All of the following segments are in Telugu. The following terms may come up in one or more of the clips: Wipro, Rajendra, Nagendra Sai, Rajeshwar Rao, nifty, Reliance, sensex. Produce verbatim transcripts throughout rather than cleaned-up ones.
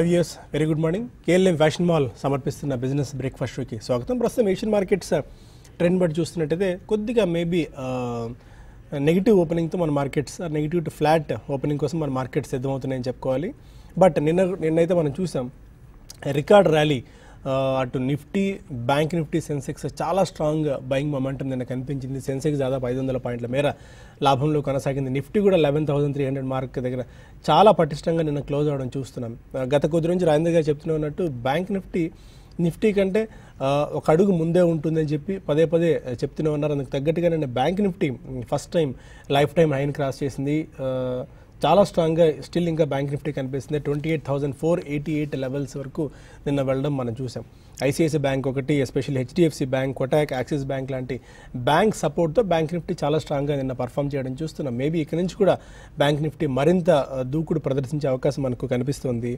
Yes, very good morning. K L M Fashion Mall samarpisthunna business breakfast ki swagatham. Prastham Asian markets trend bad chustunnatayite koddiga maybe negative opening to mana markets or negative to flat opening kosam mana markets siddham avutunnayani chepkovali. But ninna ninnaithe manam chusam record rally అటు నిఫ్టీ బ్యాంక్ నిఫ్టీ సెన్సెక్స్ చాలా స్ట్రాంగ్ బయింగ్ మొమెంటం నిన్న కనిపించింది. సెన్సెక్స్ దాదాపు ఐదు వందల పాయింట్ల మేర లాభంలో కొనసాగింది. నిఫ్టీ కూడా eleven thousand three hundred mark దగ్గర చాలా పటిష్టంగా నిన్న క్లోజ్ అవడం చూస్తున్నాం. గత కొద్ది నుంచి రాజేంద్ర గారు చెప్తూనే ఉన్నట్టు బ్యాంక్ నిఫ్టీ నిఫ్టీ కంటే ఒక అడుగు ముందే ఉంటుందని చెప్పి పదే పదే చెప్తూనే ఉన్నారు. అందుకు తగ్గట్టుగా నిన్న bank Nifty first time life time హైని క్రాస్ చేసింది. చాలా స్ట్రాంగ్గా స్టిల్ ఇంకా బ్యాంక్ నిఫ్టీ కనిపిస్తుంది. Twenty eight thousand four eighty eight levels వరకు నిన్న వెళ్ళడం మనం చూసాం. ఐసిఐసిఐ బ్యాంక్ ఒకటి, especially HDFC bank, Kotak, axis bank లాంటి బ్యాంక్ సపోర్ట్తో బ్యాంక్ నిఫ్టీ చాలా స్ట్రాంగ్గా నిన్న పర్ఫామ్ చేయడం చూస్తున్నాం. మేబీ ఇక్కడి నుంచి కూడా బ్యాంక్ నిఫ్టీ మరింత దూకుడు ప్రదర్శించే అవకాశం మనకు కనిపిస్తుంది.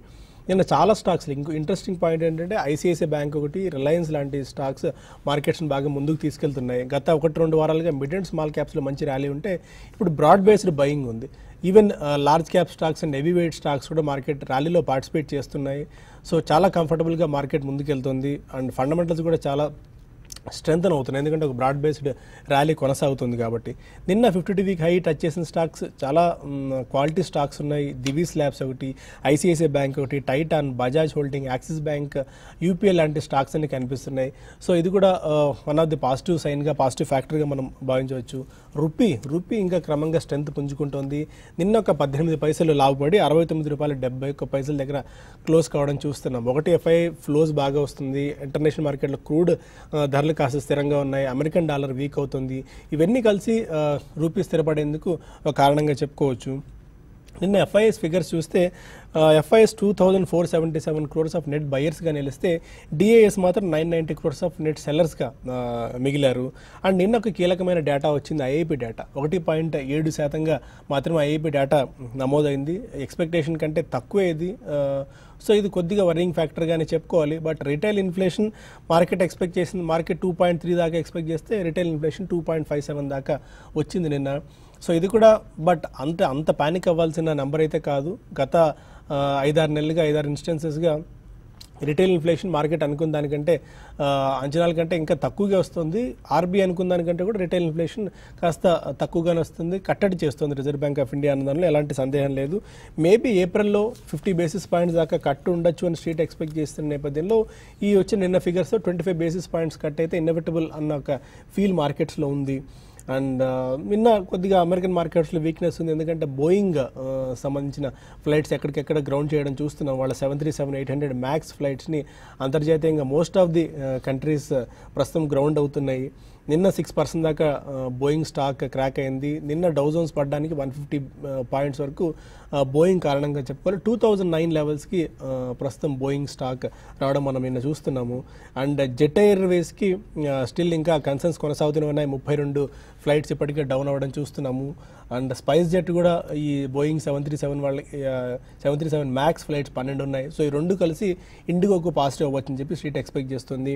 నిన్న చాలా స్టాక్స్ ఇంకో ఇంట్రెస్టింగ్ పాయింట్ ఏంటంటే ఐసిఐసిఐ బ్యాంక్ ఒకటి, రిలయన్స్ లాంటి స్టాక్స్ మార్కెట్స్ని బాగా ముందుకు తీసుకెళ్తున్నాయి. గత ఒకటి రెండు వారాలుగా మిడ్ అండ్ స్మాల్ క్యాప్స్లో మంచి ర్యాలీ ఉంటే ఇప్పుడు బ్రాడ్ బేస్డ్ బయింగ్ ఉంది. Even large cap stocks and heavy weight stocks కూడా మార్కెట్ ర్యాలీలో పార్టిసిపేట్ చేస్తున్నాయి. సో చాలా కంఫర్టబుల్గా మార్కెట్ ముందుకెళ్తుంది అండ్ ఫండమెంటల్స్ కూడా చాలా స్ట్రెంథన్ అవుతున్నాయి. ఎందుకంటే ఒక బ్రాడ్ బేస్డ్ ర్యాలీ కొనసాగుతుంది కాబట్టి. నిన్న fifty two week high touch చేసిన స్టాక్స్ చాలా క్వాలిటీ స్టాక్స్ ఉన్నాయి. దివీస్ ల్యాబ్స్ ఒకటి, ఐసిఐసిఐ బ్యాంక్ ఒకటి, Titan, Bajaj holding, axis bank, UPL లాంటి స్టాక్స్ అన్ని కనిపిస్తున్నాయి. సో ఇది కూడా వన్ ఆఫ్ ది పాజిటివ్ సైన్గా, పాజిటివ్ ఫ్యాక్టర్గా మనం భావించవచ్చు. రూపీ రూపీ ఇంకా క్రమంగా స్ట్రెంత్ పుంజుకుంటుంది. నిన్న ఒక పద్దెనిమిది పైసలు లాభపడి అరవై తొమ్మిది రూపాయలు డెబ్బై ఒక్క పైసల దగ్గర క్లోజ్ కావడం చూస్తున్నాం. ఒకటి ఎఫ్ఐ ఫ్లోస్ బాగా వస్తుంది. ఇంటర్నేషనల్ మార్కెట్లో క్రూడ్ ధరలు కాస్త స్థిరంగా ఉన్నాయి. అమెరికన్ డాలర్ వీక్ అవుతుంది. ఇవన్నీ కలిసి రూపీ స్థిరపడేందుకు ఒక కారణంగా చెప్పుకోవచ్చు. నిన్న ఎఫ్ఐఎస్ ఫిగర్స్ చూస్తే FIs two thousand four seventy seven crores of net బయర్స్గా నిలిస్తే డిఏఎస్ మాత్రం nine ninety crores of net సెల్లర్స్గా మిగిలారు. అండ్ నిన్న ఒక కీలకమైన డేటా వచ్చింది, ఐఐపి డేటా. ఒకటి పాయింట్ ఏడు శాతంగా మాత్రమే ఐఐపి డేటా నమోదైంది. ఎక్స్పెక్టేషన్ కంటే తక్కువే ఇది. సో ఇది కొద్దిగా వరింగ్ ఫ్యాక్టర్గానే చెప్పుకోవాలి. But retail inflation market expect చేసింది, మార్కెట్ టూ పాయింట్ త్రీ దాకా ఎక్స్పెక్ట్ చేస్తే retail inflation two point five seven దాకా వచ్చింది నిన్న. సో ఇది కూడా బట్ అంత అంత ప్యానిక్ అవ్వాల్సిన నెంబర్ అయితే కాదు. గత ఐదారు నెలలుగా ఐదారు ఇన్స్టెన్సెస్గా రిటైల్ ఇన్ఫ్లేషన్ మార్కెట్ అనుకున్న దానికంటే అంచనాల కంటే ఇంకా తక్కువగా వస్తుంది. ఆర్బీఐ అనుకున్న దానికంటే కూడా రిటైల్ ఇన్ఫ్లేషన్ కాస్త తక్కువగానే వస్తుంది, కట్టడి చేస్తుంది రిజర్వ్ బ్యాంక్ ఆఫ్ ఇండియా అన్న దానిలో ఎలాంటి సందేహం లేదు. మేబీ ఏప్రిల్లో ఫిఫ్టీ బేసిస్ పాయింట్స్ దాకా కట్టు ఉండొచ్చు అని స్ట్రీట్ ఎక్స్పెక్ట్ చేస్తున్న నేపథ్యంలో ఈ వచ్చిన నిన్న ఫిగర్స్తో twenty five basis points cut అయితే ఇన్నోవేటబుల్ అన్న ఒక ఫీల్ మార్కెట్స్లో ఉంది. అండ్ నిన్న కొద్దిగా అమెరికన్ మార్కెట్స్లో వీక్నెస్ ఉంది. ఎందుకంటే బోయింగ్ సంబంధించిన ఫ్లైట్స్ ఎక్కడికెక్కడ గ్రౌండ్ చేయడం చూస్తున్నాం. వాళ్ళ seven three seven eight hundred max ఫ్లైట్స్ని అంతర్జాతీయంగా మోస్ట్ ఆఫ్ ది కంట్రీస్ ప్రస్తుతం గ్రౌండ్ అవుతున్నాయి. నిన్న సిక్స్ పర్సెంట్ దాకా బోయింగ్ స్టాక్ క్రాక్ అయింది. నిన్న డౌజోన్స్ పడడానికి వన్ ఫిఫ్టీ పాయింట్స్ వరకు బోయింగ్ కారణంగా చెప్పుకోవాలి. టూ థౌజండ్ నైన్ లెవెల్స్కి ప్రస్తుతం బోయింగ్ స్టాక్ రావడం మనం నిన్న చూస్తున్నాము. అండ్ జెట్ ఎయిర్వేస్కి స్టిల్ ఇంకా కన్సర్న్స్ కొనసాగుతూనే ఉన్నాయి. ముప్పై రెండు ఫ్లైట్స్ ఇప్పటికే డౌన్ అవ్వడం చూస్తున్నాము. అండ్ స్పైస్ జెట్ కూడా ఈ బోయింగ్ సెవెన్ త్రీ సెవెన్ వాళ్ళ seven three seven max flights పన్నెండు ఉన్నాయి. సో ఈ రెండు కలిసి ఇండిగోకు పాజిటివ్ అవ్వచ్చని చెప్పి స్ట్రీట్ ఎక్స్పెక్ట్ చేస్తుంది.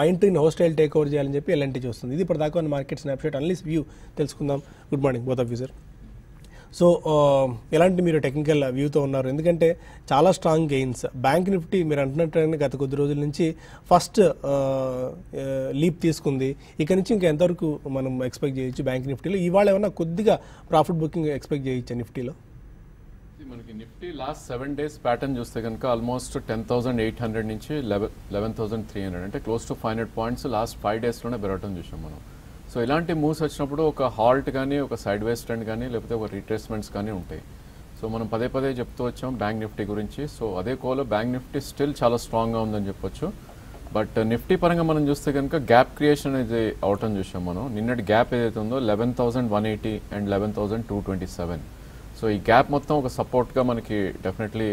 మైండ్ ట్రీని హోస్టైల్ టేక్ ఓవర్ చేయాలని చెప్పి ఎల్ఎన్టీ చూస్తుంది. ఇది ఇప్పుడు దాకా మార్కెట్ స్నాప్షాట్ అనలిస్ వ్యూ తెలుసుకుందాం. Good morning both of you sir. So ఎలాంటి మీరు టెక్నికల్ వ్యూతో ఉన్నారు? ఎందుకంటే చాలా స్ట్రాంగ్ గెయిన్స్ బ్యాంక్ నిఫ్టీ మీరు అంటున్నట్టు గత కొద్ది రోజుల నుంచి ఫస్ట్ లీప్ తీసుకుంది. ఇక నుంచి ఇంకా ఎంతవరకు మనం ఎక్స్పెక్ట్ చేయొచ్చు బ్యాంక్ నిఫ్టీలో? ఇవాళ ఏమన్నా కొద్దిగా ప్రాఫిట్ బుకింగ్ ఎక్స్పెక్ట్ చేయొచ్చు నిఫ్టీలో? మనకి Nifty last seven days pattern చూస్తే కనుక almost ten thousand eight hundred నుంచి eleven eleven thousand three hundred అంటే close to five hundred points last five డేస్లోనే పెరగటం చూసాం మనం. సో ఇలాంటి మూవ్స్ వచ్చినప్పుడు ఒక హాల్ట్ కానీ, ఒక సైడ్ వేస్ ట్రెండ్ కానీ, లేకపోతే ఒక రీట్రేస్మెంట్స్ కానీ ఉంటాయి. సో మనం పదే పదే చెప్తూ వచ్చాం బ్యాంక్ నిఫ్టీ గురించి. సో అదే కోలో బ్యాంక్ నిఫ్టీ స్టిల్ చాలా స్ట్రాంగ్గా ఉందని చెప్పొచ్చు. బట్ నిఫ్టీ పరంగా మనం చూస్తే కనుక గ్యాప్ క్రియేషన్ అనేది అవటం చూసాం మనం. నిన్నటి గ్యాప్ ఏదైతే ఉందో eleven thousand one eighty and eleven thousand two twenty seven so ఈ గ్యాప్ మొత్తం ఒక సపోర్ట్గా మనకి డెఫినెట్లీ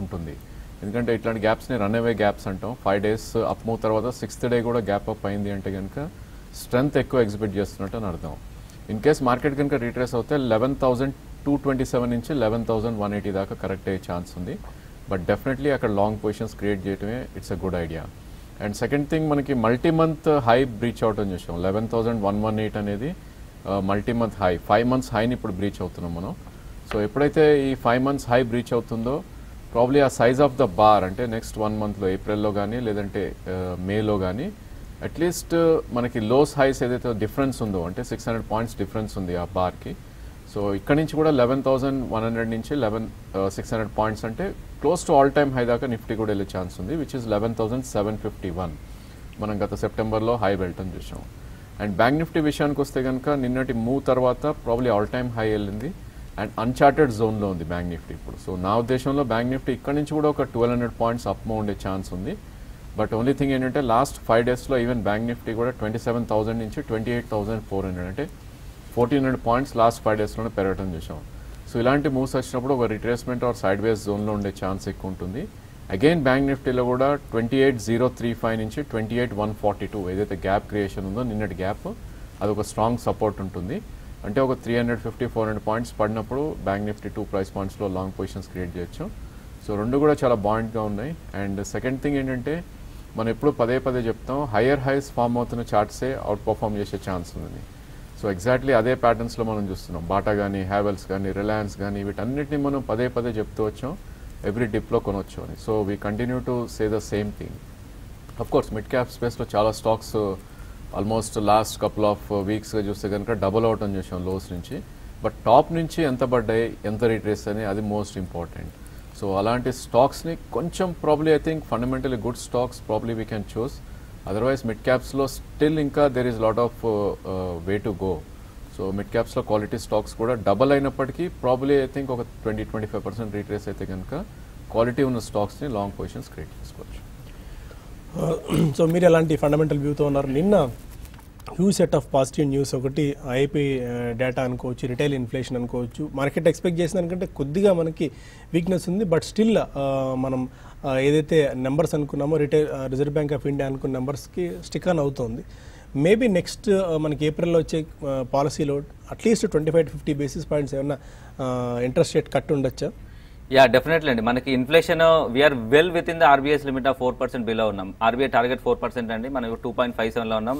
ఉంటుంది. ఎందుకంటే ఇట్లాంటి గ్యాప్స్ని రన్ అవే గ్యాప్స్ అంటాం. ఫైవ్ డేస్ అప్ మూవ్ తర్వాత సిక్స్త్ డే కూడా గ్యాప్ అప్ అయింది అంటే కనుక స్ట్రెంత్ ఎక్కువ ఎగ్జిబిట్ చేస్తున్నట్టు అని అర్థం. ఇన్ కేస్ మార్కెట్ కనుక రీట్రేస్ అవుతే eleven thousand two twenty seven నుంచి లెవెన్ థౌసండ్ వన్ ఎయిటీ దాకా కరెక్ట్ అయ్యే ఛాన్స్ ఉంది. బట్ డెఫినెట్లీ అక్కడ లాంగ్ పొజిషన్స్ క్రియేట్ చేయటమే it's a good idea. And second thing మనకి multi month high breach out అని చూసాం. Eleven thousand one one eight అనేది multi month high, five months హైని ఇప్పుడు బ్రీచ్ అవుతున్నాం మనం. సో ఎప్పుడైతే ఈ ఫైవ్ మంత్స్ హై బ్రీచ్ అవుతుందో probably a size of the bar ante next one month lo April lo gaani ledante May lo gaani at least manaki lows highs edaitho difference undo ante six hundred points difference undi aa bar ki. So ikkadi nunchi kuda eleven thousand one hundred nunchi eleven thousand six hundred points ante close to all time high daaka Nifty kuda ele chance undi, which is eleven thousand seven fifty-one manam gata September lo high beltam chusam. And Bank Nifty vishayaniki vaste ganaka ninnati move tarvata probably all time high ellindi and uncharted zone lo undi Bank Nifty ippudu. So na uddesham lo Bank Nifty ikkadi nunchi kuda oka twelve hundred points up move unde chance undi. But only thing ఏంటంటే లాస్ట్ ఫైవ్ డేస్లో ఈవెన్ బ్యాంక్ నిఫ్టీ కూడా ట్వంటీ సెవెన్ థౌసండ్ నుంచి twenty eight thousand four hundred అంటే fourteen hundred points last five డేస్లోనే పెరగటం చూసాం. సో ఇలాంటి మూవ్స్ వచ్చినప్పుడు ఒక రిట్రేస్మెంట్ ఆర్ సైడ్ వేస్ జోన్లో ఉండే ఛాన్స్ ఎక్కువ ఉంటుంది. అగైన్ బ్యాంక్ నిఫ్టీలో కూడా twenty eight zero three five నుంచి twenty eight one forty two ఏదైతే గ్యాప్ క్రియేషన్ ఉందో నిన్నటి గ్యాప్ అదొక స్ట్రాంగ్ సపోర్ట్ ఉంటుంది. అంటే ఒక three hundred fifty four hundred points పడినప్పుడు బ్యాంక్ నిఫ్టీ టూ ప్రైస్ పాయింట్స్లో లాంగ్ పొజిషన్స్ క్రియేట్ చేయొచ్చు. సో రెండు కూడా చాలా బాయింట్గా ఉన్నాయి. అండ్ సెకండ్ థింగ్ ఏంటంటే మనం ఎప్పుడు పదే పదే చెప్తాం హయ్యర్ హైస్ ఫామ్ అవుతున్న చార్ట్సే అవుట్ పర్ఫామ్ చేసే ఛాన్స్ ఉందని. సో ఎగ్జాక్ట్లీ అదే ప్యాటర్న్స్లో మనం చూస్తున్నాం. బాటా కానీ హ్యావెల్స్ కానీ రిలయన్స్ కానీ వీటన్నిటిని మనం పదే పదే చెప్తూ వచ్చాం ఎవ్రీ డిప్లో కొనవచ్చు అని. So we continue to say the same thing. Of course mid cap స్పేస్లో చాలా stocks almost last couple of వీక్స్గా చూస్తే కనుక డబుల్ అవటం చూసాం లోస్ నుంచి. బట్ టాప్ నుంచి ఎంత పడ్డాయి ఎంత రీట్రేస్ అని అది మోస్ట్ ఇంపార్టెంట్. సో అలాంటి స్టాక్స్ని కొంచెం probably I think fundamentally good stocks probably we can choose. Otherwise mid క్యాప్స్లో స్టిల్ ఇంకా there is lot of way to go. So mid క్యాప్స్లో క్వాలిటీ స్టాక్స్ కూడా డబల్ అయినప్పటికీ ప్రాబ్లీ ఐ థింక్ ఒక twenty twenty five percent retrace అయితే కనుక క్వాలిటీ ఉన్న స్టాక్స్ని లాంగ్ పొజిషన్స్ క్రియేట్ చేసుకోవచ్చు. సో మీరు ఎలాంటి ఫండమెంటల్ వ్యూతో ఉన్నారు? నిన్న huge set of positive news ఒకటి ఐఐపీ డేటా అనుకోవచ్చు, రిటైల్ ఇన్ఫ్లేషన్ అనుకోవచ్చు. మార్కెట్ ఎక్స్పెక్ట్ చేసిన దానికంటే కొద్దిగా మనకి వీక్నెస్ ఉంది. బట్ స్టిల్ మనం ఏదైతే నెంబర్స్ అనుకున్నామో retail reserve bank of India అనుకున్న నెంబర్స్కి స్టిక్ ఆన్ అవుతుంది. మేబీ నెక్స్ట్ మనకి ఏప్రిల్లో వచ్చే పాలసీలో at least twenty five to fifty basis points ఏమైనా ఇంట్రెస్ట్ రేట్ కట్ ఉండొచ్చా? యా, డెఫినెట్లీ అండి. మనకి inflation we're well within the RBI's limit of four percent below ఉన్నాం. ఆర్బీఐ టార్గెట్ ఫోర్ పర్సెంట్ అండి, మనం టూ పాయింట్ ఫైవ్ సెవెన్లో ఉన్నాం.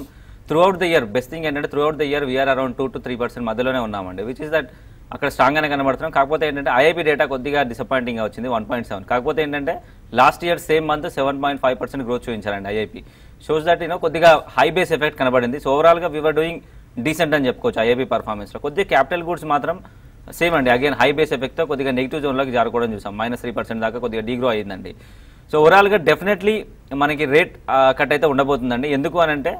Throughout the year best thing ఏంటంటే throughout the year we're around two to three percent మధ్యలోనే ఉన్నామండి, విచ్ ఇస్ దట్ అక్కడ స్ట్రాంగ్గానే కనబడుతున్నాం. కాకపోతే ఏంటంటే ఐఐపీ డేటా కొద్దిగా డిసప్పాయింటింగ్గా వచ్చింది వన్ పాయింట్ సెవెన్. కాకపోతే ఏంటంటే last year same month seven point five percent growth చూపించారండి ఐఐపీ. షోస్ దట్ యూనో కొద్దిగా హై బేస్ ఎఫెక్ట్ కనబడింది. సో ఓవరాల్గా వీఆర్ డూయింగ్ డీసెంట్ అని చెప్పుకోవచ్చు ఐఐపీ పర్ఫార్మెన్స్లో. కొద్దిగా క్యాపిటల్ గూడ్స్ మాత్రం సేమ్ అండి, అగైన్ హై బేస్ ఎఫెక్ట్తో కొద్దిగా నెగిటివ్ జోన్లోకి జారుకోవడం చూసాం. మైనస్ త్రీ పర్సెంట్ దాకా కొద్దిగా డీగ్రో అయ్యిందండి. సో ఓవరాల్గా డెఫినెట్లీ మనకి రేట్ కట్ అయితే ఉండబోతుందండి. ఎందుకు అనంటే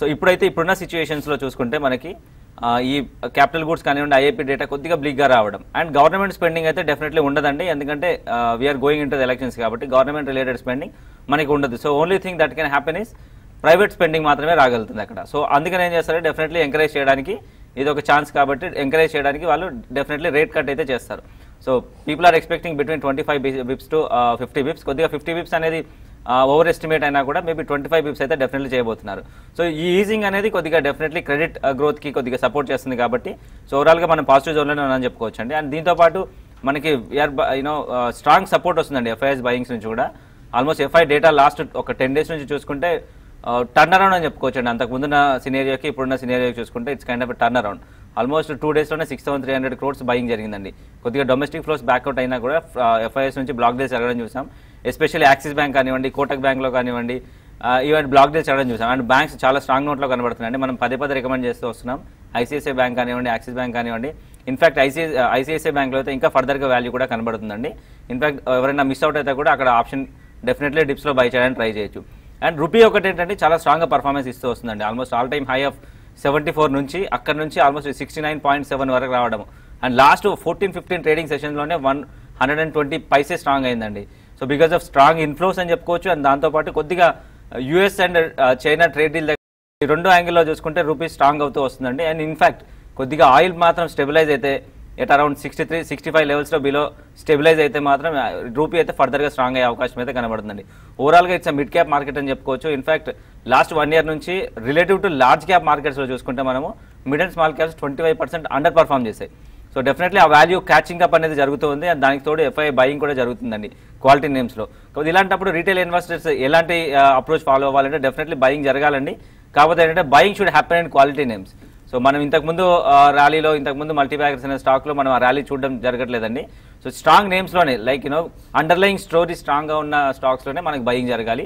సో ఇప్పుడైతే ఇప్పుడున్న సిచ్యువేషన్స్లో చూసుకుంటే మనకి ఈ క్యాపిటల్ గూడ్స్ కానివ్వండి, ఐఐపీ డేటా కొద్దిగా బ్లీక్గా రావడం అండ్ గవర్నమెంట్ స్పెండింగ్ అయితే డెఫినెట్లీ ఉండదండి. ఎందుకంటే we're going in to the elections కాబట్టి గవర్నమెంట్ రిలేటెడ్ స్పెండింగ్ మనకి ఉండదు. So only thing that can happen is private spending మాత్రమే రాగలుగుతుంది అక్కడ. సో అందుకని ఏం చేస్తారు, డెఫినెట్లీ ఎంకరేజ్ చేయడానికి ఇది ఒక ఛాన్స్ కాబట్టి ఎంకరేజ్ చేయడానికి వాళ్ళు డెఫినెట్లీ రేట్ కట్ అయితే చేస్తారు. So people are expecting between twenty five bips to fifty bips. కొద్దిగా ఫిఫ్టీ బిప్స్ అనేది ఓవర్ ఎస్టిమేట్ అయినా కూడా మేబీ ట్వంటీ ఫైవ్ బిప్స్ అయితే డెఫినెట్లీ చేయబోతున్నారు. సో ఈ ఈజింగ్ అనేది కొద్దిగా డెఫినెట్లీ క్రెడిట్ గ్రోత్కి కొద్దిగా సపోర్ట్ చేస్తుంది కాబట్టి సో ఓవరాల్గా మనం పాజిటివ్ జోన్లోనే ఉన్నామని చెప్పుకోవచ్చు అండి. అండ్ దీంతోపాటు మనకి వీఆర్ యూనో స్ట్రాంగ్ సపోర్ట్ వస్తుందండి ఎఫ్ఐఎస్ బయింగ్స్ నుంచి కూడా. ఆల్మోస్ట్ ఎఫ్ఐ డేటా లాస్ట్ ఒక టెన్ డేస్ నుంచి చూసుకుంటే టర్న్ అరౌండ్ అని చెప్పుకోవచ్చు అండి. అంతకుముందున్న సినేరియోకి ఇప్పుడున్న సినేరియోకి చూసుకుంటే it's kind of turn around. Almost two డేస్లోనే six thousand three hundred crores buying జరిగిందండి. కొద్దిగా డొమెస్టిక్ ఫ్లోస్ బ్యాక్అవుట్ అయినా కూడా ఎఫ్ఐఎస్ నుంచి బ్లాక్ డేస్ జరగడం చూసాం. ఎస్పెషల్లీ యాక్సిస్ బ్యాంక్ కానివ్వండి, కోటక్ బ్యాంక్లో కానివ్వండి, ఈవెన్ బ్లాక్ డేస్ జరగడం చూసాం. అండ్ బ్యాంక్స్ చాలా స్ట్రాంగ్ నోట్లో కనబడుతున్నాయండి. మనం పదే పదే రికమెండ్ చేస్తూ వస్తున్నాం. ఐసిఐసిఐ బ్యాంక్ కానివ్వండి, యాక్సిస్ బ్యాంక్ కానివ్వండి. ఇన్ఫ్యాక్ట్ ఐసిఐ ఐసిఐసిఐ బ్యాంక్లో అయితే ఇంకా ఫర్దర్గా వాల్యూ కూడా కనబడుతుందండి. ఇన్ఫ్యాక్ట్ ఎవరైనా మిస్ అవుట్ అయితే కూడా అక్కడ ఆప్షన్ డెఫినెట్లీ డిప్స్లో బై చేయడానికి ట్రై చేయొచ్చు. అండ్ రూపీ ఒకటి ఏంటంటే చాలా స్ట్రాంగ్గా పర్ఫార్మెన్స్ ఇస్తూ వస్తుందండి. Almost all time high of seventy four నుంచి అక్కడ నుంచి almost sixty nine point seven వరకు రావడం. And last fourteen fifteen trading సెషన్లోనే one hundred and twenty paise strong అయిందండి. So because of strong inflows అని చెప్పుకోవచ్చు. అండ్ దాంతోపాటు కొద్దిగా US and China trade deal దగ్గర రెండు యాంగిల్లో చూసుకుంటే రూపీ స్ట్రాంగ్ అవుతూ వస్తుందండి. అండ్ ఇన్ఫ్యాక్ట్ కొద్దిగా ఆయిల్ మాత్రం స్టెబిలైజ్ అయితే at around sixty three sixty five లెవెల్స్లో బిలో స్టెబిలైజ్ అయితే మాత్రం రూపీ అయితే ఫర్దర్గా స్ట్రాంగ్ అయ్యే అవకాశం అయితే కనబడుతుందండి. ఓవరాల్గా ఇట్స్ మిడ్ క్యాప్ మార్కెట్ అని చెప్పుకోవచ్చు. ఇన్ఫ్యాక్ట్ లాస్ట్ వన్ ఇయర్ నుంచి రిలేటివ్ టు లార్జ్ క్యాప్ మార్కెట్స్లో చూసుకుంటే మనము mid and small caps twenty five percent underperform చేశాయి. సో డెఫినెట్లీ ఆ వాల్యూ క్యాచింగ్ అప్ అనేది జరుగుతుంది. అండ్ దానికి తోడు ఎఫ్ఐ బయింగ్ కూడా జరుగుతుందండి క్వాలిటీ నేమ్స్లో. కాబట్టి ఇలాంటప్పుడు రీటైల్ ఇన్వెస్టర్స్ ఎలాంటి అప్రోచ్ ఫాలో అవ్వాలంటే డెఫినెట్లీ బయింగ్ జరగాలండి. కాకపోతే ఏంటంటే buying should happen and quality names. So మనం ఇంతకుముందు ర్యాలీలో ఇంతకుముందు మల్టీబ్యాగర్స్ అనే స్టాక్లో మనం ఆ ర్యాలీ చూడడం జరగట్లేదండి. సో స్ట్రాంగ్ నేమ్స్లోనే లైక్ యూనో అండర్లైయింగ్ స్టోరీ స్ట్రాంగ్గా ఉన్న స్టాక్స్లోనే మనకు బయింగ్ జరగాలి.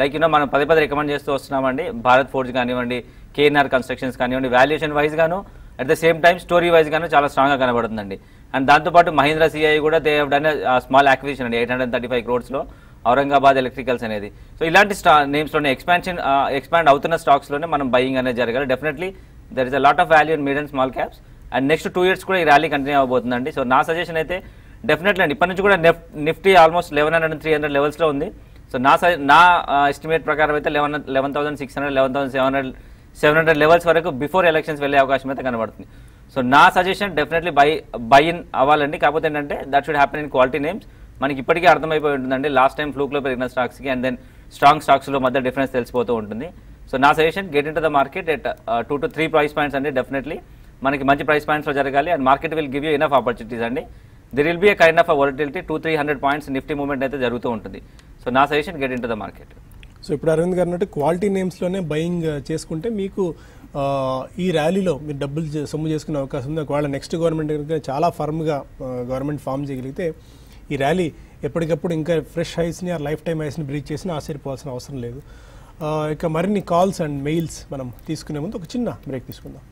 లైక్ యూనో మనం పదే పదే రికమెండ్ చేస్తూ వస్తున్నామండి, భారత్ ఫోర్జ్ కానివ్వండి, కేఎన్ఆర్ కన్స్ట్రక్షన్స్ కానివ్వండి, వాల్యుయేషన్ వైజ్ గాను at the same time story wise గాను చాలా స్ట్రాంగ్గా కనబడుతుందండి. అండ్ దాంతోపాటు మహీంద్రా సిఐ కూడా they have done small acquisition అండి ఎయిట్ హండ్రెడ్ థర్టీ ఫైవ్ క్రోడ్స్లో ఔరంగాబాద్ ఎలక్ట్రికల్స్ అనేది. సో ఇలాంటి స్టా నేమ్స్లోనే ఎక్స్పాన్షన్ ఎక్స్పాండ్ అవుతున్న స్టాక్స్లోనే మనం బయింగ్ అనేది జరగాలి. Definitely there is a lot of value in mid and small caps and next two years కూడా ఈ ర్యాలీ కంటిన్యూ అవబోతుందండి. సో నా సజెషన్ అయితే డెఫినెట్లీ అండి ఇప్పటి నుంచి కూడా నెఫ్ Nifty almost eleven hundred three hundred లెవెల్స్లో ఉంది. సో నా సజె నా ఎస్టిమేట్ ప్రకారం అయితే eleven eleven thousand six hundred eleven thousand seven hundred seven hundred levels వరకు బిఫోర్ ఎలక్షన్స్ వెళ్ళే అవకాశం అయితే కనబడుతుంది. సో నా suggestion definitely buy buy in అవ్వాలండి. కాకపోతే ఏంటంటే that should happen in quality names. మనకి ఇప్పటికే అర్థమైపోయి ఉంటుందండి లాస్ట్ టైం ఫ్లూక్లో పెరిగిన స్టాక్స్కి అండ్ దెన్ స్ట్రాంగ్ స్టాక్స్లో మధ్య డిఫరెన్స్ తెలిసిపోతూ ఉంటుంది. సో నా suggestion get in to the market at two to three price points అండి. డెఫినెట్లీ మనకి మంచి ప్రైస్ పాయింట్స్లో జరగాలి and market will give you enough opportunities అండి. There will be a kind of a volatility two three hundred points Nifty movement అయితే జరుగుతూ ఉంటుంది. సో నా suggestion get in to the market. So ఇప్పుడు అరవింద్ గారు అంటే క్వాలిటీ నేమ్స్లోనే బయింగ్ చేసుకుంటే మీకు ఈ ర్యాలీలో మీరు డబ్బులు సొమ్ము చేసుకునే అవకాశం ఉంది. ఒకవేళ నెక్స్ట్ గవర్నమెంట్ కనుక చాలా ఫర్మ్గా గవర్నమెంట్ ఫామ్ చేయగలిగితే ఈ ర్యాలీ ఎప్పటికప్పుడు ఇంకా ఫ్రెష్ హైస్ని ఆ లైఫ్ టైమ్ హైస్ని బ్రీచ్ చేసినా ఆశ్చర్యపోవాల్సిన అవసరం లేదు. ఇక మరిన్ని కాల్స్ అండ్ మెయిల్స్ మనం తీసుకునే ముందు ఒక చిన్న బ్రేక్ తీసుకుందాం.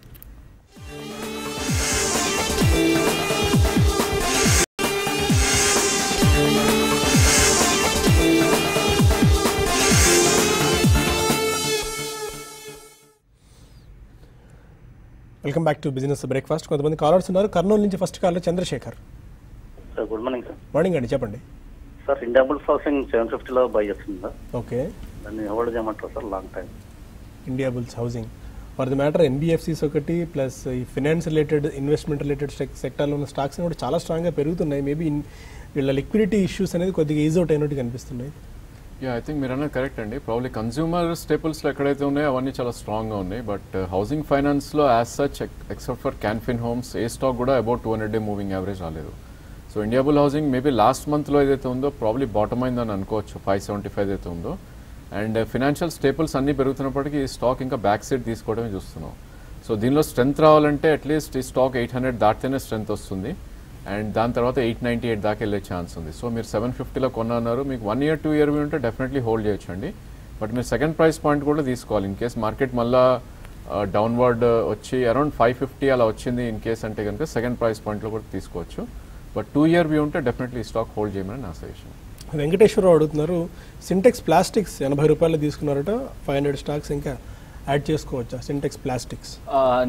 Welcome back to business breakfast. కొంతమంది కాలర్స్ ఉన్నారు. కర్నూలు నుంచి first caller Chandrasekhar. Sir good morning sir. Morning అండి, చెప్పండి sir. India bulls housing seven ఫిఫ్టీలో బై చేస్తుంది సార్. ఓకే, దాన్ని హోల్డ్ చేయమంటారు sir long time. India bulls housing for the matter NBFCs ఒకటి ప్లస్ ఈ ఫినాన్స్ రిలేటెడ్ ఇన్వెస్ట్మెంట్ రిలేటెడ్ సెక్టార్లో ఉన్న స్టాక్స్ కూడా చాలా స్ట్రాంగ్గా పెరుగుతున్నాయి. మేబీ వీళ్ళ లిక్విడిటీ ఇష్యూస్ అనేది కొద్దిగా ఈజ్ అవుట్ అయినట్టు కనిపిస్తున్నాయి. యా, ఐ థింక్ మీరు అన్నది కరెక్ట్ అండి. ప్రాబ్లీ కన్స్యూమర్ స్టేపుల్స్లో ఎక్కడైతే ఉన్నాయో అవన్నీ చాలా స్ట్రాంగ్గా ఉన్నాయి. బట్ హౌసింగ్ ఫైనాన్స్లో as such except for Can Fin homes A stock కూడా about two hundred day moving average రాలేదు. So India bull housing maybe last మంత్లో ఏదైతే ఉందో ప్రాబ్లీ బాటమ్ అయిందని అనుకోవచ్చు, ఫైవ్ సెవెంటీ ఫైవ్ ఏదైతే ఉందో. అండ్ ఫినాన్షియల్ స్టేపుల్స్ అన్నీ పెరుగుతున్నప్పటికీ ఈ స్టాక్ ఇంకా బ్యాక్ సైడ్ తీసుకోవడమే చూస్తున్నాం. సో దీనిలో స్ట్రెంత్ రావాలంటే అట్లీస్ట్ ఈ స్టాక్ ఎయిట్ హండ్రెడ్ దాటితేనే స్ట్రెంత్ వస్తుంది అండ్ దాని తర్వాత ఎయిట్ నైంటీ ఎయిట్ దాకా వెళ్ళే ఛాన్స్ ఉంది. సో మీరు సెవెన్ ఫిఫ్టీలో కొన్నారు, మీకు వన్ ఇయర్ టూ ఇయర్ ఉంటే డెఫినెట్లీ హోల్డ్ చేయొచ్చు అండి. బట్ మీరు సెకండ్ ప్రైస్ పాయింట్ కూడా తీసుకోవాలి. ఇన్ కేస్ మార్కెట్ మళ్ళీ డౌన్వర్డ్ వచ్చి అరౌండ్ ఫైవ్ ఫిఫ్టీ అలా వచ్చింది ఇన్ కేస్ అంటే కనుక సెకండ్ ప్రైస్ పాయింట్లో కూడా తీసుకోవచ్చు. బట్ టూ ఇయర్ వ్యూ ఉంటే డెఫినెట్లీ స్టాక్ హోల్డ్ చేయమని నా సజెషన్. వెంకటేశ్వరరావు అడుగుతున్నారు, సింటెక్స్ ప్లాస్టిక్స్ ఎనభై రూపాయలు తీసుకున్నారట, ఫైవ్ హండ్రెడ్ స్టాక్స్ ఇంకా యాడ్ చేసుకోవచ్చా? సింటెక్స్ ప్లాస్టిక్స్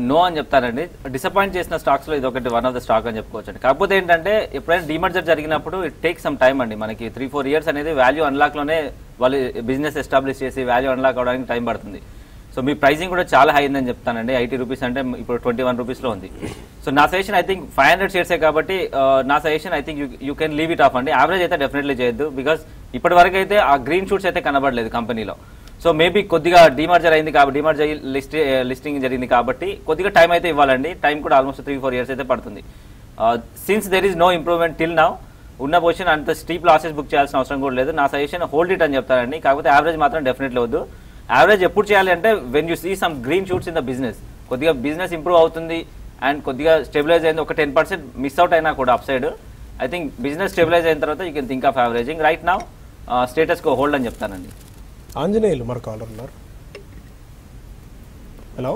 నో అని చెప్తారండి. డిసప్పాయింట్ చేసిన స్టాక్స్లో ఇది ఒకటి వన్ ఆఫ్ ద స్టాక్ అని చెప్పుకోవచ్చండి. కాకపోతే ఏంటంటే ఎప్పుడైనా డీమర్జర్ జరిగినప్పుడు ఇట్ టేక్ సమ్ టైం అండి. మనకి త్రీ ఫోర్ ఇయర్స్ అనేది వాల్యూ అన్లాక్లోనే వాళ్ళు బిజినెస్ ఎస్టాబ్లిష్ చేసి వాల్యూ అన్లాక్ అవడానికి టైం పడుతుంది. సో మీ ప్రైసింగ్ కూడా చాలా హై ఉందని చెప్తానండి. ఎయిటీ రూపీస్ అంటే ఇప్పుడు ట్వంటీ వన్ రూపీస్లో ఉంది. సో నా suggestion I think five hundred షేర్సే కాబట్టి నా suggestion I think you you can leave it off అండి. యావరేజ్ అయితే డెఫినెట్లీ చేయొద్దు, బికాస్ ఇప్పటివరకు అయితే ఆ గ్రీన్ షూట్స్ అయితే కనబడలేదు కంపెనీలో. సో మేబీ కొద్దిగా డిమర్జర్ అయింది కాబట్టి డిమర్జర్ లిస్ట్ లిస్టింగ్ జరిగింది కాబట్టి కొద్దిగా టైం అయితే ఇవ్వాలండి. టైం కూడా ఆల్మోస్ట్ త్రీ ఫోర్ ఇయర్స్ అయితే పడుతుంది. Since there is no improvement till now, ఉన్న పొజిషన్ అంత స్టీప్ లాసెస్ బుక్ చేయాల్సిన అవసరం కూడా లేదు. నా సజెషన్ హోల్డ్ ఇట్ అని చెప్తానండి. కాకపోతే యావరేజ్ మాత్రం డెఫినెట్లీ వద్దు. యావరేజ్ ఎప్పుడు చేయాలి అంటే when you see some green shoots in the business, కొద్దిగా బిజినెస్ ఇంప్రూవ్ అవుతుంది అండ్ కొద్దిగా స్టెబిలైజ్ అయింది. ఒక టెన్ పర్సెంట్ మిస్ అవుట్ అయినా కూడా up side I think business stabilize అయిన తర్వాత you can think of averaging. Right now status quo hold అని చెప్తానండి. ఆంజనేయులు మరి కాలర్ ఉన్నారు. Hello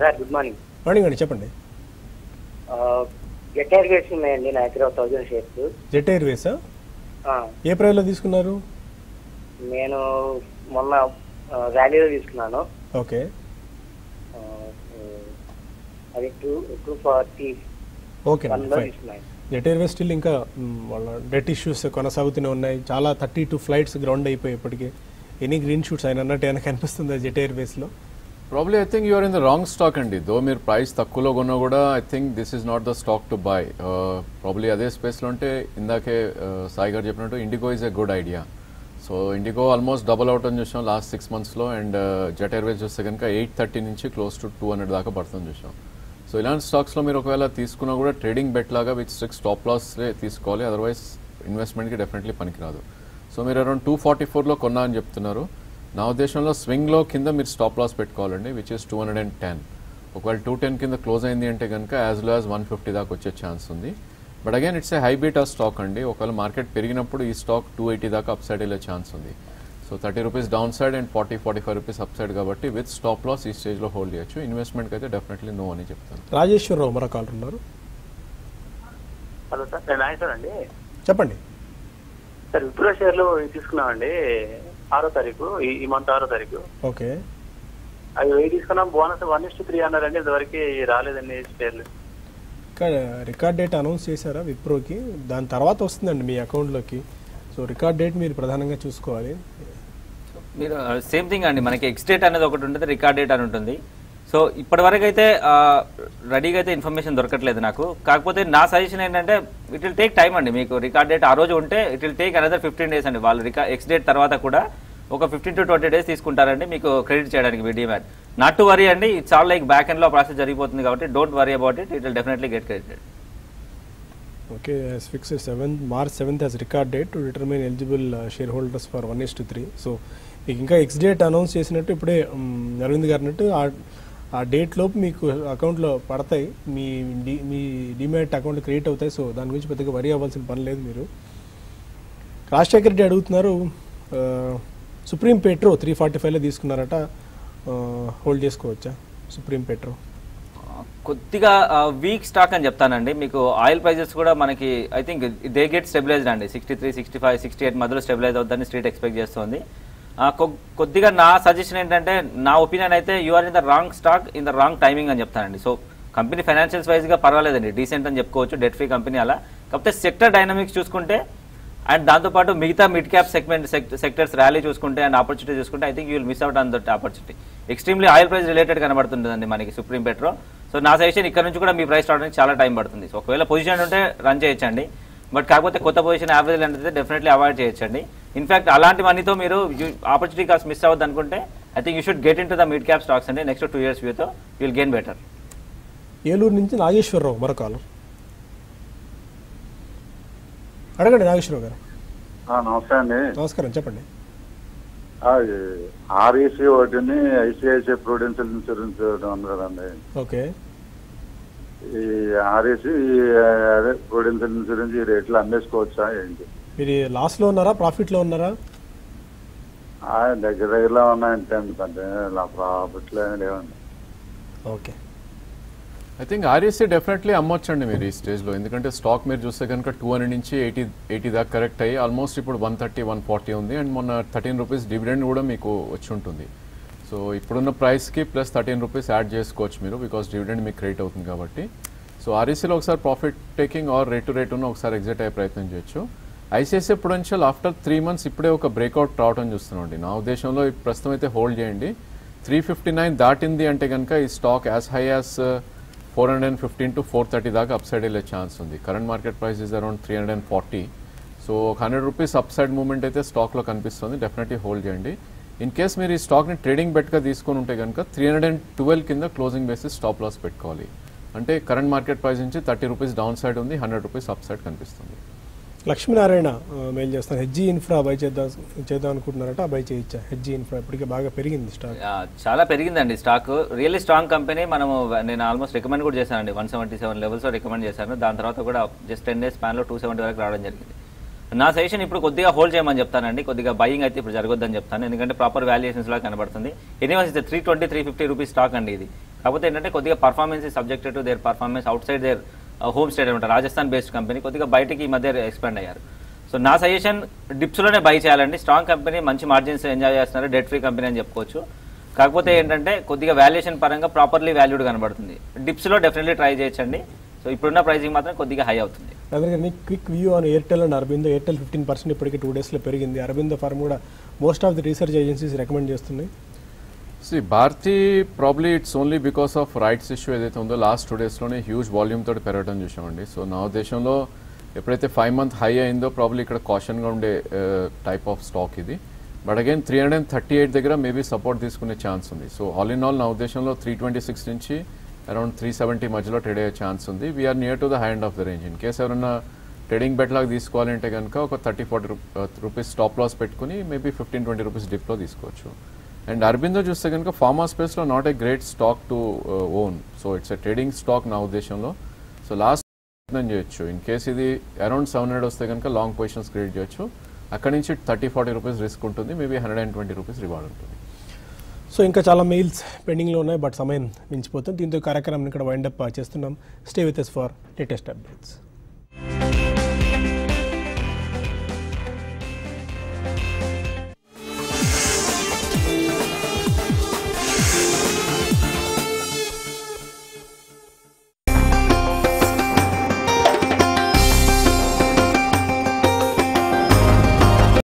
sir, good morning. Morning అండి, చెప్పండి. జెట్ ఎయిర్వేస్ ఉన్నాయండి నా దగ్గర థౌసండ్ షేర్స్. జెట్ ఎయిర్వేస్ ఏ ప్రైస్లో తీసుకున్నారు? నేను మొన్న ర్యాలీలో తీసుకున్నాను. ఓకే, అది టూ టూ ఫార్టీ ఓకే తీసుకున్నాను. జెట్ ఎయిర్వేస్ స్టిల్ ఇంకా వాళ్ళ డెట్ ఇష్యూస్ కొనసాగుతూనే ఉన్నాయి. చాలా థర్టీ టూ ఫ్లైట్స్ గ్రౌండ్ అయిపోయాయి ఇప్పటికే. ఎనీ గ్రీన్ షూట్స్ అయిన అన్నట్టు ఏమైనా కనిపిస్తుంది జెట్ ఎయిర్వేస్లో? Probably I think you are in the wrong stock అండి. దో మీరు ప్రైస్ తక్కువలో కొన్నా కూడా I think this is not the stock to buy. Probably అదే స్పేస్లో ఉంటే ఇందాకే సాయి గారు చెప్పినట్టు IndiGo is a good idea. So IndiGo almost double out అని చూసాం లాస్ట్ సిక్స్ మంత్స్లో. అండ్ జెట్ ఎయిర్వేస్ చూస్తే కనుక ఎయిట్ థర్టీ నుంచి క్లోజ్ టు టూ హండ్రెడ్ దాకా పడుతుంది చూసాం. సో ఇలాంటి స్టాక్స్లో మీరు ఒకవేళ తీసుకున్నా కూడా ట్రేడింగ్ బెట్ లాగా విత్ స్ట్రిక్ట్ స్టాప్ లాస్ తీసుకోవాలి, అదర్వైజ్ ఇన్వెస్ట్మెంట్కి డెఫినెట్లీ పనికిరాదు. సో మీరు అరౌండ్ టూ ఫార్టీ ఫోర్లో కొన్నా అని చెప్తున్నారు. నా ఉద్దేశంలో స్వింగ్లో కింద మీరు స్టాప్ లాస్ పెట్టుకోవాలండి, which is two hundred and ten. ఒకవేళ టూ టెన్ కింద క్లోజ్ అయింది అంటే కనుక as well as one fifty దాకా వచ్చే ఛాన్స్ ఉంది. But again, it's a high beta stock and the market periginapudu is stock two eighty daka upside chance undi. So thirty rupees downside and forty forty-five rupees upside kabatti with stop loss ee stage lo hold cheyachu. Investment kaithe definitely no ani cheptanu. Rajeshwar Rao mara call unnaru. Hello sir, Reliance andi. Cheppandi. Sir Wipro share lo iskunam andi ఆరో తారీఖు ఈ మంత్ ఆరో తారీఖు. ఓకే. అది వెయిట్ చేసుకున్నాం bonus one is to three అన్నారండి, ఇంతవరకు రాలేదండి షేర్లు. రికార్డ్ డేట్ అనౌన్స్ చేశారా విప్రోకి, దాని తర్వాత వస్తుందండి మీ అకౌంట్లోకి. సో రికార్డ్ డేట్ మీరు ప్రధానంగా చూసుకోవాలి. మీరు సేమ్ థింగ్ అండి, మనకి ఎక్స్ డేట్ అనేది ఒకటి ఉంటుంది, రికార్డ్ డేట్ అని ఉంటుంది. సో ఇప్పటివరకు అయితే రెడీగా అయితే ఇన్ఫర్మేషన్ దొరకట్లేదు నాకు. కాకపోతే నా సజెషన్ ఏంటంటే ఇట్ విల్ టేక్ టైం అండి, మీకు రికార్డ్ డేట్ ఆ రోజు ఉంటే it will take another fifteen days అండి. వాళ్ళు రికార్డ్ ఎక్స్ డేట్ తర్వాత కూడా ఒక ఫిఫ్టీన్ టు ట్వంటీ డేస్ తీసుకుంటారండి మీకు క్రెడిట్ చేయడానికి డిమాట్. నాట్ టు వరీ అండి, it's all like back end లో ప్రాసెస్ జరిగిపోతుంది కాబట్టి don't worry about it, it will definitely get credited. Okay, as fix March seventh as record date to determine eligible share holders for one is to three. So మీకు ఇంకా ఎక్స్ డేట్ అనౌన్స్ చేసినట్టు ఇప్పుడే అరవింద్ గారు అన్నట్టు ఆ డేట్ లోపు మీకు అకౌంట్లో పడతాయి, మీ మీ డిమాట్ అకౌంట్లో క్రియేట్ అవుతాయి. సో దాని గురించి పెద్దగా వరీ అవ్వాల్సిన పని లేదు. మీరు రాజశేఖర్ రెడ్డి అడుగుతున్నారు, సుప్రీం పెట్రో త్రీ ఫార్టీ ఫైవ్లో తీసుకున్నారట, హోల్డ్ చేసుకోవచ్చా? సుప్రీం పెట్రో కొద్దిగా వీక్ స్టాక్ అని చెప్తానండి. మీకు ఆయిల్ ప్రైజెస్ కూడా మనకి I think they get stabilised అండి, sixty three sixty five sixty eight మధ్యలో స్టెబిలైజ్ అవుతుందని స్ట్రీట్ ఎక్స్పెక్ట్ చేస్తుంది. కొద్దిగా నా సజెషన్ ఏంటంటే, నా ఒపీనియన్ అయితే you are in the wrong stock in the wrong timing అని చెప్తానండి. సో కంపెనీ ఫైనాన్షియల్స్ వైజ్గా పర్వాలేదండి, డీసెంట్ అని చెప్పుకోవచ్చు, డెట్ ఫ్రీ కంపెనీ. అలా కాకపోతే సెక్టర్ డైనమిక్స్ చూసుకుంటే అండ్ దాంతోపాటు మిగతా mid cap segment sectors rally చూసుకుంటే అండ్ ఆపర్చునిటీ చూసుకుంటే I think you will miss out on that opportunity. Extremely oil price related కనబడుతుంటుందండి మనకి సుప్రీం పెట్రో. సో నా సజెషన్ ఇక్కడ నుంచి కూడా మీ ప్రైస్ రావడానికి చాలా టైం పడుతుంది. సో ఒకవేళ పొజిషన్ ఉంటే రన్ చేయొచ్చండి, బట్ కాకపోతే కొత్త పొజిషన్ యావరేజ్ అనేది డెఫినెట్లీ అవాయిడ్ చేయొచ్చండి. ఇన్ఫ్యాక్ట్ అలాంటి మనీతో మీరు ఆపర్చునిటీ కాస్ట్ మిస్ అవ్వద్దు అనుకుంటే I think you should get in to the mid cap stocks అండి. నెక్స్ట్ టూ ఇయర్స్ వ్యూతో you will gain better. Eluru నుంచి నాగేశ్వరరావు మరొకరు అడగండి. నాగేశ్వరరావు గారు నమస్తే అండి. నమస్కారం, చెప్పండి. ఆర్ఈసీ ఒకటిని ఐసిఐసిఐ ప్రొవిడెన్షియల్ ఇన్సూరెన్స్ కదండి. ఓకే, ఈ ఆర్ఈసీ అదే ప్రొవిడెన్షియల్ ఇన్సూరెన్స్ ఈ రేట్లు అమ్మేసుకోవచ్చా ఏంటి? మీరు లాస్ లో ఉన్నారా ప్రాఫిట్ లో ఉన్నారా? దగ్గర దగ్గరలో ఉన్నాయంటే ఎందుకంటే ప్రాఫిట్ లో లేవండి. Okay, I think REC definitely అమ్మొచ్చండి మీరు ఈ స్టేజ్లో. ఎందుకంటే స్టాక్ మీరు చూస్తే కనుక టూ హండ్రెడ్ నుంచి ఎయిటీ ఎయిటీ దాకా కరెక్ట్ అయ్యి ఆల్మోస్ట్ ఇప్పుడు వన్ థర్టీ వన్ ఫార్టీ ఉంది. అండ్ మొన్న థర్టీన్ రూపీస్ డివిడెండ్ కూడా మీకు వచ్చి ఉంటుంది. సో ఇప్పుడున్న ప్రైస్కి ప్లస్ థర్టీన్ రూపీస్ యాడ్ చేసుకోవచ్చు మీరు, బికాస్ డివిడెండ్ మీకు క్రెడిట్ అవుతుంది కాబట్టి. సో ఆర్ఈసీలో ఒకసారి profit taking or rate to rate ఉన్న ఒకసారి ఎగ్జిట్ అయ్యే ప్రయత్నం చేయొచ్చు. ICICI prudential after three months ఇప్పుడే ఒక బ్రేక్అవుట్ రావడం చూస్తున్నామండి. నా ఉద్దేశంలో ప్రస్తుతం అయితే హోల్డ్ చేయండి. త్రీ ఫిఫ్టీ నైన్ దాటింది అంటే కనుక ఈ stock as high as four hundred and fifteen to four thirty దాకా అప్సైడ్ వెళ్ళే ఛాన్స్ ఉంది. Current market price is around three hundred and forty. So ఒక హండ్రెడ్ రూపీస్ అప్సైడ్ మూవ్మెంట్ అయితే స్టాక్లో కనిపిస్తుంది, డెఫినెట్లీ హోల్డ్ చేయండి. ఇన్ కేస్ మీరు ఈ స్టాక్ని ట్రేడింగ్ బెట్గా తీసుకొని ఉంటే కనుక త్రీ హండ్రెడ్ అండ్ ట్వెల్వ్ కింద క్లోజింగ్ బేసిస్ స్టాప్ లాస్ పెట్టుకోవాలి. అంటే కరెంట్ మార్కెట్ ప్రైస్ నుంచి థర్టీ రూపీస్ డౌన్ సైడ్ ఉంది, హండ్రెడ్ రూపీస్ అప్సైడ్ కనిపిస్తుంది. లక్ష్మీనారాయణ మెయిల్ చేస్తాను, హెచ్జీ ఇన్ఫ్రా బై చేద్దాం చేద్దాం అనుకుంటున్నారట, బై చేయొచ్చా? హెచ్జీ ఇన్ఫ్రా ఇప్పటికే బాగా పెరిగింది స్టాక్, చాలా పెరిగిందండి స్టాక్. Really strong company. మనం నేను ఆల్మోస్ట్ రికమెండ్ కూడా చేశానండి, వన్ సెవెంటీ సెవెన్ లెవెల్స్లో రికమెండ్ చేశాను. దాని తర్వాత కూడా జస్ట్ టెన్ డేస్ స్పాన్లో టూ సెవెంటీ వరకు రావడం జరిగింది. నా సజెషన్ ఇప్పుడు కొద్దిగా హోల్డ్ చేయమని చెప్తానండి, కొద్దిగా బయింగ్ అయితే ఇప్పుడు జరగొద్దని చెప్తాను. ఎందుకంటే ప్రాపర్ వాల్యుయేషన్స్లో కనబడుతుంది. ఎనీవేస్ ఇది three twenty three fifty rupees stock అండి ఇది. కాకపోతే ఏంటంటే కొద్దిగా performance is subjected to their performance outside their home state అనమాట. రాజస్థాన్ బేస్డ్ కంపెనీ కొద్దిగా బయటకి ఈ మధ్య ఎక్స్పాండ్ అయ్యారు. సో నా సజెషన్ డిప్స్లోనే బై చేయాలండి. స్ట్రాంగ్ కంపెనీ, మంచి మార్జిన్స్ ఎంజాయ్ చేస్తున్నారు, డెట్ ఫ్రీ కంపెనీ అని చెప్పుకోవచ్చు. కాకపోతే ఏంటంటే కొద్దిగా వాల్యుయేషన్ పరంగా ప్రాపర్లీ వాల్యూడ్ కనబడుతుంది. డిప్స్లో డెఫినెట్లీ ట్రై చేయొచ్చండి. సో ఇప్పుడున్న ప్రైసింగ్ మాత్రం కొద్దిగా హై అవుతుంది. అదే quick view on Airtel and Aurobindo. Airtel fifteen percent ఇప్పటికీ టూ డేస్లో పెరిగింది. అరబిందో ఫార్మ్ కూడా most of the research agencies recommend చేస్తున్నాయి. సి Bharti probably it's only because of rights issue ఏదైతే ఉందో లాస్ట్ టూ డేస్లోనే హ్యూజ్ వాల్యూమ్ తోటి పెరగడం చూసామండి. సో నా ఉద్దేశంలో ఎప్పుడైతే ఫైవ్ మంత్ హై అయిందో ప్రాబ్లీ ఇక్కడ కాషన్గా ఉండే టైప్ ఆఫ్ స్టాక్ ఇది. But again three hundred and thirty eight దగ్గర మేబీ సపోర్ట్ తీసుకునే ఛాన్స్ ఉంది. సో ఆల్ ఇన్ ఆల్ నా ఉద్దేశంలో త్రీ ట్వంటీ సిక్స్ నుంచి అరౌండ్ త్రీ సెవెంటీ మధ్యలో ట్రేడ్ అయ్యే ఛాన్స్ ఉంది. We're near to the high end of the range. In case ఎవరైనా ట్రేడింగ్ బెట్ లాగా తీసుకోవాలంటే కనుక ఒక thirty forty rupees stop loss పెట్టుకుని మేబీ ఫిఫ్టీన్ ట్వంటీ రూపీస్ డిప్లో తీసుకోవచ్చు. అండ్ అరబిందో చూస్తే కనుక ఫార్మా స్పేస్లో not a great stock to own. So it's a trading stock నా ఉద్దేశంలో. So last In case idi around seven hundred vaste ganaka long positions create cheyochu akkadi nunchi thirty forty rupees risk untundi maybe one hundred twenty rupees reward untundi. So inka chala mails pending lo unnai but samayam minchipothundi deento karyakramam ikkada wind up chestunnam. Stay with us for latest updates.